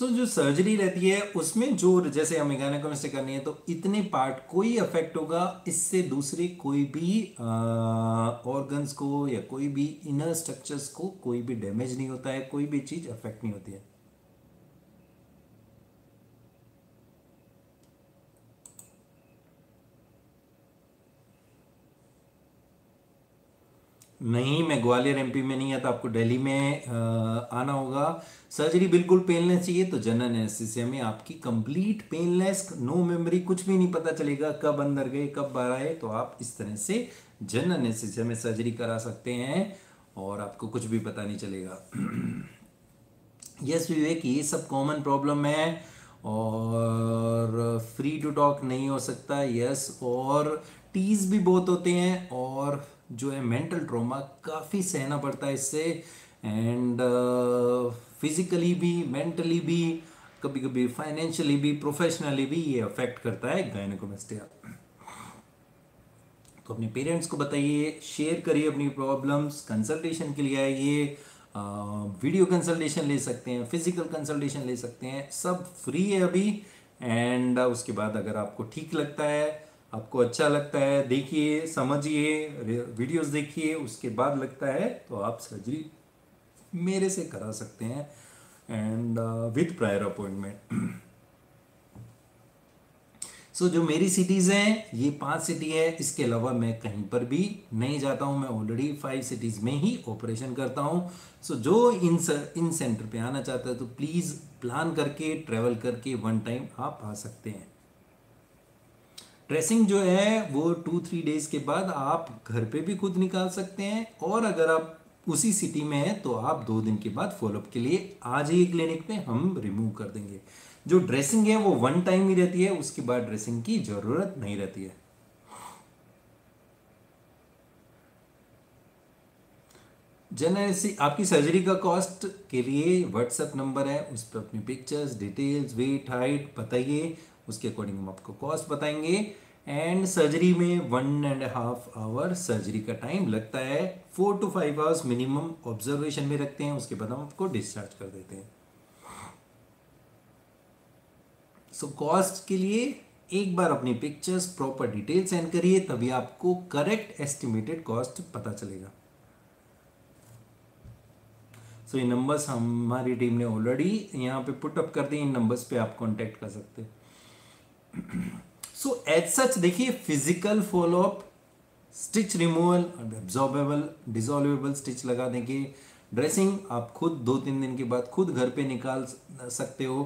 सो so, जो सर्जरी रहती है उसमें जो जैसे हमें गायनेकोलॉजिस्ट करनी है तो इतने पार्ट कोई अफेक्ट होगा, इससे दूसरे कोई भी ऑर्गन्स को या कोई भी इनर स्ट्रक्चर्स को कोई भी डैमेज नहीं होता है, कोई भी चीज़ अफेक्ट नहीं होती है। नहीं, मैं ग्वालियर एमपी में नहीं आता, आपको दिल्ली में आ, आना होगा। सर्जरी बिल्कुल पेनलेस चाहिए, तो जनरल एनेस्थीसिया में आपकी कंप्लीट पेनलेस, नो मेमोरी, कुछ भी नहीं पता चलेगा कब अंदर गए कब बाहर आए, तो आप इस तरह से जनरल एनेस्थीसिया में सर्जरी करा सकते हैं और आपको कुछ भी पता नहीं चलेगा। यस विवेक, ये सब कॉमन प्रॉब्लम है और फ्री टू टॉक नहीं हो सकता। यस, और टीज भी बहुत होते हैं और जो है मेंटल ट्रॉमा काफ़ी सहना पड़ता है इससे, एंड फिजिकली भी, मेंटली भी, कभी कभी फाइनेंशियली भी, प्रोफेशनली भी ये अफेक्ट करता है गायनेकोमेस्टिया। तो अपने पेरेंट्स को बताइए, शेयर करिए अपनी प्रॉब्लम्स। कंसल्टेशन के लिए आइए, वीडियो कंसल्टेशन ले सकते हैं, फिजिकल कंसल्टेशन ले सकते हैं, सब फ्री है अभी। एंड उसके बाद अगर आपको ठीक लगता है, आपको अच्छा लगता है, देखिए समझिए, वीडियोस देखिए, उसके बाद लगता है तो आप सर्जरी मेरे से करा सकते हैं, and with prior appointment. So जो मेरी सिटीज़ हैं, ये पांच सिटी है, इसके अलावा मैं कहीं पर भी नहीं जाता हूं, मैं ऑलरेडी फाइव सिटीज़ में ही ऑपरेशन करता हूं। सो so, जो इन इन सेंटर पे आना चाहता है तो प्लीज़ प्लान करके, ट्रैवल करके वन टाइम आप आ सकते हैं। ड्रेसिंग जो है वो टू थ्री डेज़ के बाद आप घर पे भी खुद निकाल सकते हैं, और अगर आप उसी सिटी में हैं तो आप दो दिन के बाद फॉलोअप के लिए आ जाइए क्लिनिक पे, हम रिमूव कर देंगे। जो ड्रेसिंग है वो वन टाइम ही रहती है, उसके बाद ड्रेसिंग की ज़रूरत नहीं रहती है। जनरल आपकी सर्जरी का कॉस्ट के लिए व्हाट्सएप नंबर है, उस पर अपनी पिक्चर्स, डिटेल्स, वेट, हाइट बताइए, उसके अकॉर्डिंग हम आपको कॉस्ट बताएंगे। एंड सर्जरी में one and half hour surgery का टाइम लगता है, four to five hours minimum observation में रखते हैं, उसके बाद हम आपको डिस्चार्ज कर देते हैं। सो so, कॉस्ट के लिए एक बार अपनी पिक्चर्स, प्रॉपर डिटेल सेंड करिए, तभी आपको करेक्ट एस्टिमेटेड कॉस्ट पता चलेगा। सो so, ये नंबर्स हमारी टीम ने ऑलरेडी यहाँ पे पुटअप कर दिए, इन नंबर्स पे आप कॉन्टेक्ट कर सकते हैं। सो एज सच देखिए, physical follow up, stitch removal, absorbable dissolvable stitch लगा देंगे, ड्रेसिंग आप खुद दो तीन दिन के बाद खुद घर पे निकाल सकते हो,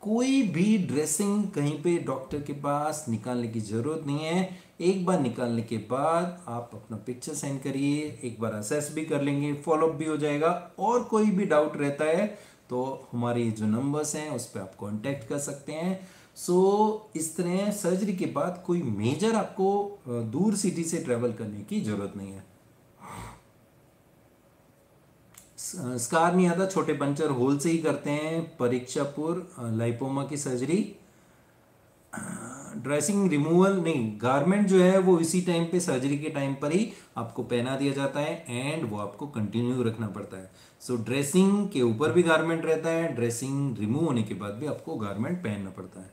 कोई भी ड्रेसिंग कहीं पे डॉक्टर के पास निकालने की ज़रूरत नहीं है। एक बार निकालने के बाद आप अपना पिक्चर सेंड करिए, एक बार असेस भी कर लेंगे, फॉलोअप भी हो जाएगा, और कोई भी डाउट रहता है तो हमारे जो नंबर्स हैं उस पर आप कॉन्टैक्ट कर सकते हैं। सो so, इस तरह सर्जरी के बाद कोई मेजर आपको दूर सिटी से ट्रैवल करने की ज़रूरत नहीं है। स्कार नहीं आता, छोटे पंचर होल से ही करते हैं। परीक्षापुर लाइपोमा की सर्जरी ड्रेसिंग रिमूवल नहीं, गारमेंट जो है वो इसी टाइम पे सर्जरी के टाइम पर ही आपको पहना दिया जाता है एंड वो आपको कंटिन्यू रखना पड़ता है। सो so, ड्रेसिंग के ऊपर भी गारमेंट रहता है, ड्रेसिंग रिमूव होने के बाद भी आपको गारमेंट पहनना पड़ता है।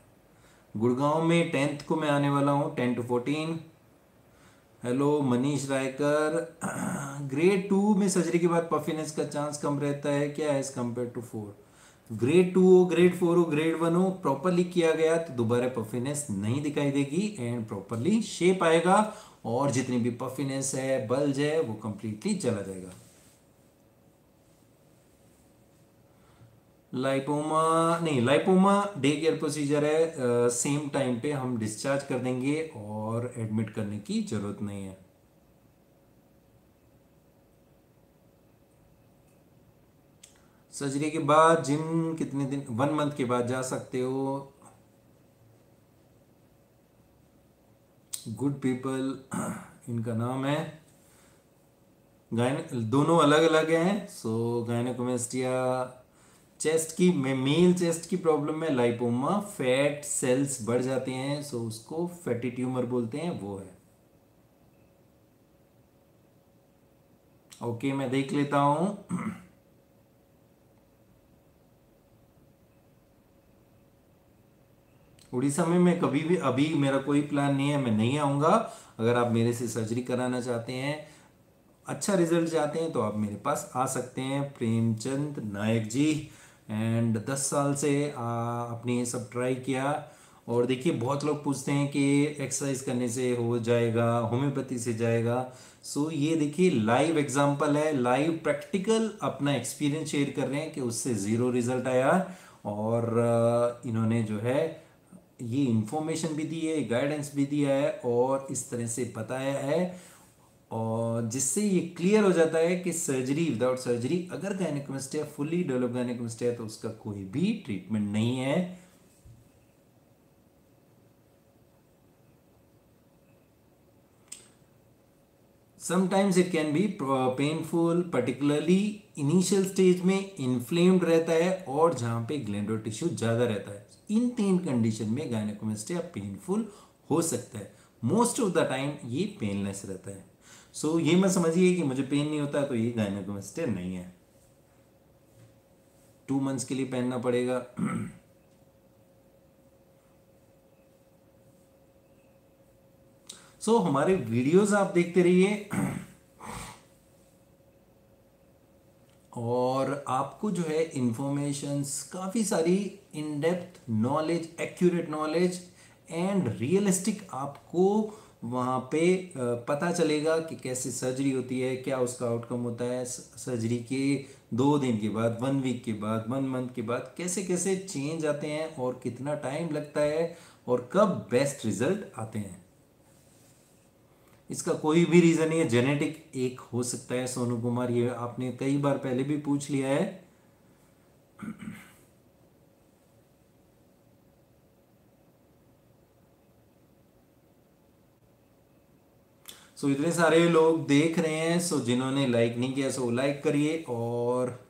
गुड़गांव में टेंथ को मैं आने वाला हूँ, ten to fourteen. Hello Manish Raikar, grade two में सर्जरी के बाद पफिनेस का चांस कम रहता है क्या as compared to four? Grade two हो, ग्रेड फोर हो, ग्रेड वन हो, प्रॉपरली किया गया तो दोबारा पफिनेस नहीं दिखाई देगी एंड प्रॉपरली शेप आएगा और जितनी भी पफिनेस है, बल्ज है, वो कंप्लीटली चला जाएगा। लाइपोमा नहीं, लाइपोमा डे केयर प्रोसीजर है, सेम टाइम पे हम डिस्चार्ज कर देंगे और एडमिट करने की जरूरत नहीं है। सर्जरी के बाद जिम कितने दिन, वन मंथ के बाद जा सकते हो। गुड पीपल इनका नाम है, गायने दोनों अलग अलग हैं। सो गायनेकोमेस्टिया चेस्ट की में मेल चेस्ट की प्रॉब्लम में लाइपोमा फैट सेल्स बढ़ जाते हैं, सो उसको फैटी ट्यूमर बोलते हैं, वो है। ओके okay, मैं देख लेता हूँ। उड़ीसा में मैं कभी भी, अभी मेरा कोई प्लान नहीं है, मैं नहीं आऊँगा। अगर आप मेरे से सर्जरी कराना चाहते हैं, अच्छा रिजल्ट चाहते हैं तो आप मेरे पास आ सकते हैं। प्रेमचंद नायक जी, एंड दस साल से आ, आपने ये सब ट्राई किया। और देखिए बहुत लोग पूछते हैं कि एक्सरसाइज करने से हो जाएगा, होम्योपैथी से जाएगा। सो ये देखिए लाइव एग्जाम्पल है, लाइव प्रैक्टिकल अपना एक्सपीरियंस शेयर कर रहे हैं कि उससे ज़ीरो रिजल्ट आया और इन्होंने जो है ये इन्फॉर्मेशन भी दी है, गाइडेंस भी दिया है और इस तरह से बताया है, और जिससे ये क्लियर हो जाता है कि सर्जरी विदाउट सर्जरी, अगर गायनेकोमेस्टिया फुली डेवलप गायनेकोमेस्टिया है तो उसका कोई भी ट्रीटमेंट नहीं है। Sometimes it can be painful, particularly initial stage में इन्फ्लेम्ड रहता है और जहाँ पे ग्लैंडुलर टिश्यू ज़्यादा रहता है। इन तीन कंडीशन में गायनेकोमेस्टिया पेनफुल हो सकता है, मोस्ट ऑफ द टाइम ये पेनलेस रहता है। सो so, ये मत समझिए कि मुझे पेन नहीं होता तो ये गायनेकोमेस्टिया नहीं है। टू मंथ्स के लिए पहनना पड़ेगा। सो so, हमारे वीडियोस आप देखते रहिए और आपको जो है इन्फॉर्मेशंस काफ़ी सारी, in depth knowledge, accurate knowledge and realistic आपको वहाँ पे पता चलेगा कि कैसे सर्जरी होती है, क्या उसका आउटकम होता है, सर्जरी के दो दिन के बाद, वन वीक के बाद, वन मंथ के बाद कैसे कैसे चेंज आते हैं और कितना टाइम लगता है और कब बेस्ट रिजल्ट आते हैं। इसका कोई भी रीज़न नहीं है, जेनेटिक एक हो सकता है। सोनू कुमार, ये आपने कई बार पहले भी पूछ लिया है। सो so, इतने सारे लोग देख रहे हैं। सो so, जिन्होंने लाइक नहीं किया सो so, लाइक करिए और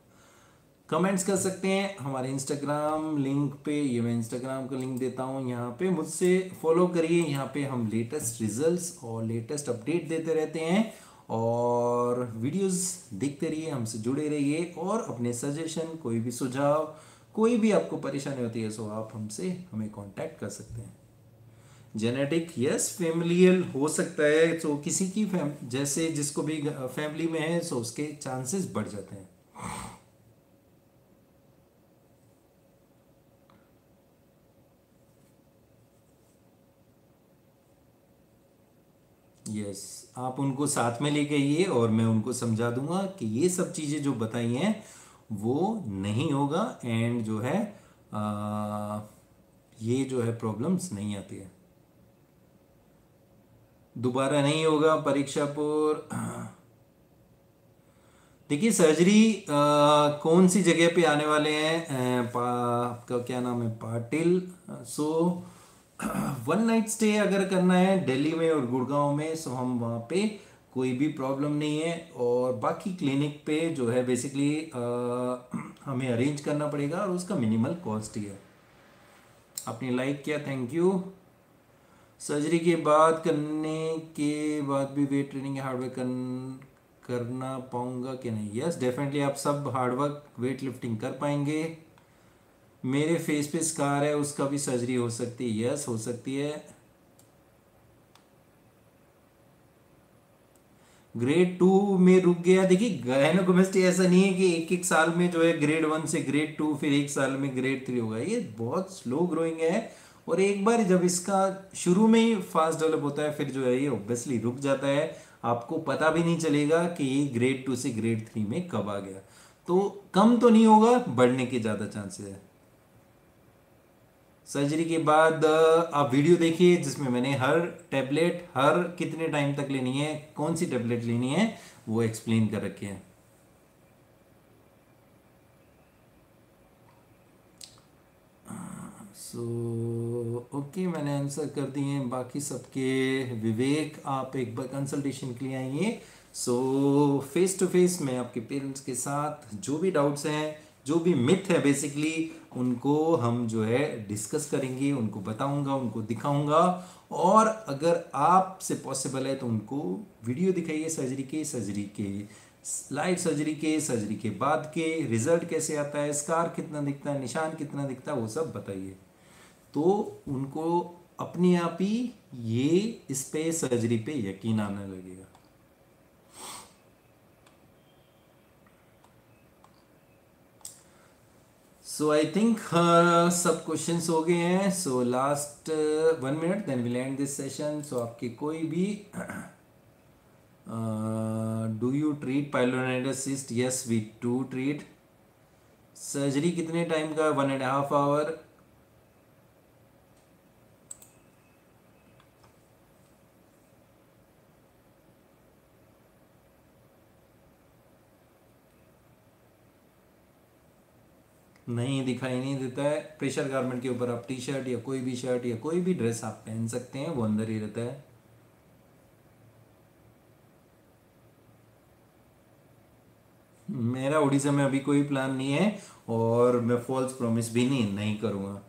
कमेंट्स कर सकते हैं हमारे इंस्टाग्राम लिंक पे। ये मैं इंस्टाग्राम का लिंक देता हूँ, यहाँ पे मुझसे फॉलो करिए। यहाँ पे हम लेटेस्ट रिजल्ट्स और लेटेस्ट अपडेट देते रहते हैं और वीडियोस देखते रहिए, हमसे जुड़े रहिए और अपने सजेशन, कोई भी सुझाव, कोई भी आपको परेशानी होती है सो आप हमसे हमें कॉन्टैक्ट कर सकते हैं। जेनेटिक यस, फैमिलियल हो सकता है। सो किसी की फैम जैसे जिसको भी फैमिली में है सो उसके चांसेस बढ़ जाते हैं। यस yes, आप उनको साथ में लेके आइए और मैं उनको समझा दूंगा कि ये सब चीज़ें जो बताई हैं वो नहीं होगा एंड जो है आ, ये जो है प्रॉब्लम्स नहीं आती है, दोबारा नहीं होगा। परीक्षापुर, देखिए सर्जरी आ, कौन सी जगह पे आने वाले हैं? आपका क्या नाम है? Patil. So one night stay अगर करना है दिल्ली में और गुड़गांव में सो हम वहाँ पे कोई भी प्रॉब्लम नहीं है, और बाकी क्लिनिक पे जो है बेसिकली हमें अरेंज करना पड़ेगा और उसका मिनिमल कॉस्ट ही है। आपने लाइक किया, थैंक यू। सर्जरी के बाद करने के बाद भी वेट ट्रेनिंग या हार्डवर्क कर, करना पाऊंगा कि नहीं? यस डेफिनेटली आप सब हार्डवर्क वेट लिफ्टिंग कर पाएंगे। मेरे फेस पे स्कार है, उसका भी सर्जरी हो सकती है? यस हो सकती है। ग्रेड टू में रुक गया, देखिए गायनोकेमिस्ट्री ऐसा नहीं है कि एक एक साल में जो है ग्रेड वन से ग्रेड टू फिर एक साल में ग्रेड थ्री होगा। ये बहुत स्लो ग्रोइंग है और एक बार जब इसका शुरू में ही फास्ट डेवलप होता है फिर जो है ये ऑब्वियसली रुक जाता है, आपको पता भी नहीं चलेगा कि ये ग्रेड टू से ग्रेड थ्री में कब आ गया। तो कम तो नहीं होगा, बढ़ने के ज़्यादा चांसेस है। सर्जरी के बाद आप वीडियो देखिए जिसमें मैंने हर टैबलेट हर कितने टाइम तक लेनी है, कौन सी टैबलेट लेनी है, वो एक्सप्लेन कर रखे हैं। सो ओके मैंने आंसर कर दिए हैं बाकी सबके। विवेक आप एक बार कंसल्टेशन के लिए आइए। सो फेस टू फेस मैं आपके पेरेंट्स के साथ जो भी डाउट्स हैं, जो भी मिथ है बेसिकली, उनको हम जो है डिस्कस करेंगे, उनको बताऊंगा, उनको दिखाऊंगा। और अगर आपसे पॉसिबल है तो उनको वीडियो दिखाइए सर्जरी के, सर्जरी के लाइव सर्जरी के, सर्जरी के बाद के रिजल्ट कैसे आता है, स्कार कितना दिखता है, निशान कितना दिखता है, वो सब बताइए। तो उनको अपने आप ही ये इस पे सर्जरी पे यकीन आने लगेगा। सो आई थिंक सब क्वेश्चंस हो गए हैं। So last one minute then will end this session. So आपके कोई भी do you treat pilonidal cyst? Yes we do treat. Surgery कितने टाइम का? One and half hour. नहीं दिखाई नहीं देता है। प्रेशर गारमेंट के ऊपर आप टी शर्ट या कोई भी शर्ट या कोई भी ड्रेस आप पहन सकते हैं, वो अंदर ही रहता है। मेरा उड़ीसा में अभी कोई प्लान नहीं है और मैं फॉल्स प्रॉमिस भी नहीं नहीं करूँगा।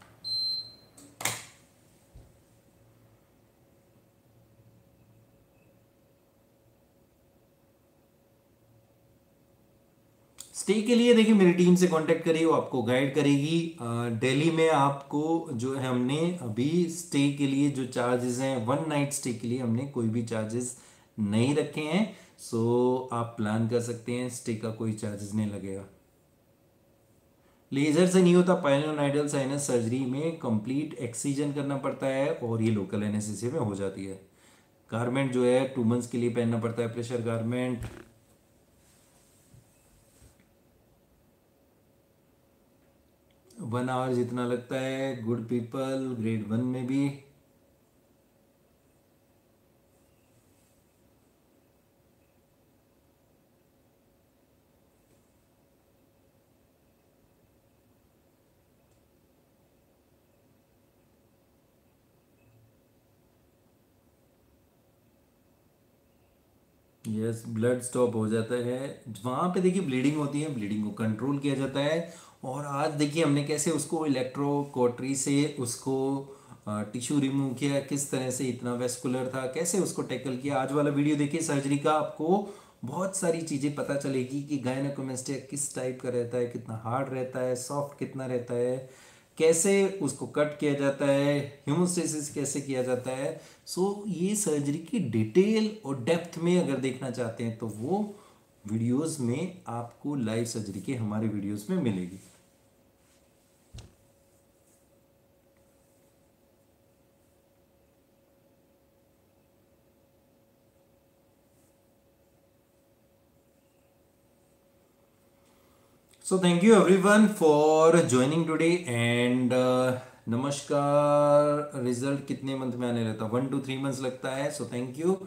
स्टे के लिए देखिए मेरी टीम से कांटेक्ट करिए, वो आपको गाइड करेगी। दिल्ली में आपको जो है हमने अभी स्टे के लिए जो चार्जेस हैं, वन नाइट स्टे के लिए हमने कोई भी चार्जेस नहीं रखे हैं। सो आप प्लान कर सकते हैं, स्टे का कोई चार्जेस नहीं लगेगा। लेजर से नहीं होता पाइलोनाइडल साइनस सर्जरी में, कंप्लीट एक्सीजन करना पड़ता है और ये लोकल एनेस्थीसिया में हो जाती है। गारमेंट जो है टू मंथ्स के लिए पहनना पड़ता है, प्रेशर गारमेंट। वन आवर जितना लगता है। गुड पीपल ग्रेड वन में भी। यस ब्लड स्टॉप हो जाता है। वहाँ पे देखिए ब्लीडिंग होती है, ब्लीडिंग को कंट्रोल किया जाता है। और आज देखिए हमने कैसे उसको इलेक्ट्रो कोटरी से उसको टिश्यू रिमूव किया, किस तरह से इतना वेस्कुलर था, कैसे उसको टैकल किया। आज वाला वीडियो देखिए सर्जरी का, आपको बहुत सारी चीज़ें पता चलेगी कि गायनोकेमिस्ट्री किस टाइप का रहता है, कितना हार्ड रहता है, सॉफ्ट कितना रहता है, कैसे उसको कट किया जाता है, हीमोस्टेसिस कैसे किया जाता है। सो ये सर्जरी की डिटेल और डेप्थ में अगर देखना चाहते हैं तो वो वीडियोज़ में आपको लाइव सर्जरी के हमारे वीडियोज़ में मिलेगी। So thank you everyone for joining today and uh, नमस्कार। रिजल्ट कितने मंथ में आने रहता है? वन टू थ्री मंथ्स लगता है। So thank you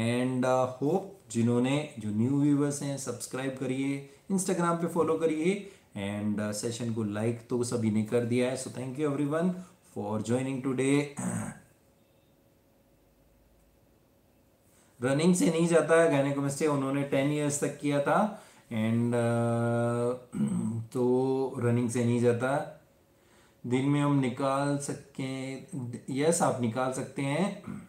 and hope जिन्होंने जो न्यू व्यूवर्स हैं सब्सक्राइब करिए, इंस्टाग्राम पे फॉलो करिए एंड सेशन को लाइक like तो सभी ने कर दिया है। So thank you everyone for joining today. Running से नहीं जाता है गायनोकेमिस्ट्री, उन्होंने टेन इयर्स तक किया था एंड uh, तो रनिंग से नहीं जाता। दिन में हम निकाल सकें। यस, आप निकाल सकते हैं।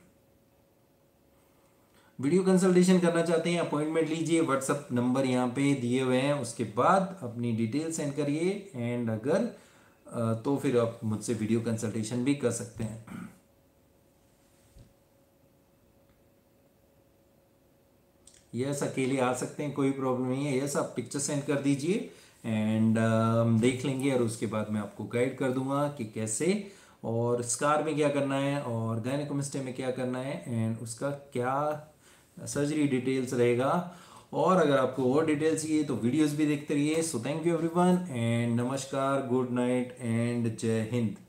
वीडियो कंसल्टेशन करना चाहते हैं, अपॉइंटमेंट लीजिए, व्हाट्सअप नंबर यहाँ पे दिए हुए हैं। उसके बाद अपनी डिटेल सेंड करिए एंड अगर तो फिर आप मुझसे वीडियो कंसल्टेशन भी कर सकते हैं। यस, अकेले आ सकते हैं, कोई प्रॉब्लम नहीं है। यस, आप पिक्चर सेंड कर दीजिए एंड हम देख लेंगे और उसके बाद मैं आपको गाइड कर दूंगा कि कैसे और स्कार में क्या करना है और गायनेकोमेस्टिया में क्या करना है एंड उसका क्या सर्जरी डिटेल्स रहेगा। और अगर आपको और डिटेल्स चाहिए तो वीडियोस भी देखते रहिए। So thank you everyone and नमस्कार, गुड नाइट एंड जय हिंद।